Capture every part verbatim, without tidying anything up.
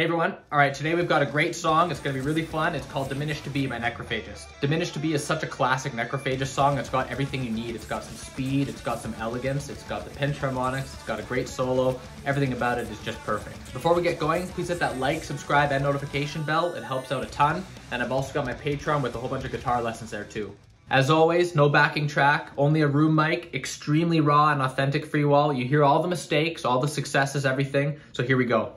Hey everyone, all right, today we've got a great song. It's gonna be really fun. It's called Diminished to Be by Necrophagist. Diminished to Be is such a classic Necrophagist song. It's got everything you need. It's got some speed, it's got some elegance, it's got the pinch harmonics, it's got a great solo. Everything about it is just perfect. Before we get going, please hit that like, subscribe, and notification bell. It helps out a ton. And I've also got my Patreon with a whole bunch of guitar lessons there too. As always, no backing track, only a room mic, extremely raw and authentic free wall. You hear all the mistakes, all the successes, everything. So here we go.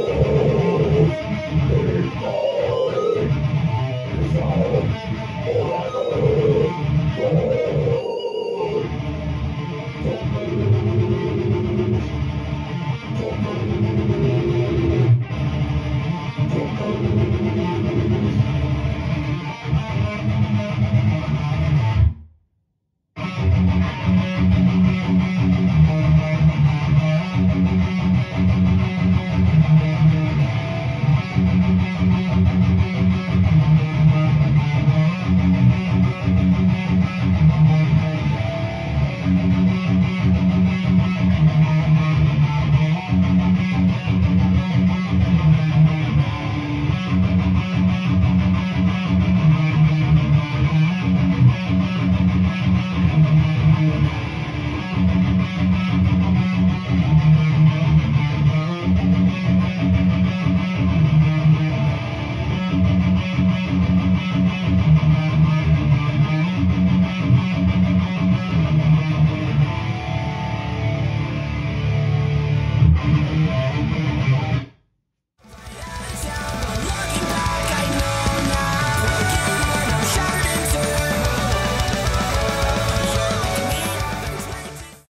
Oh.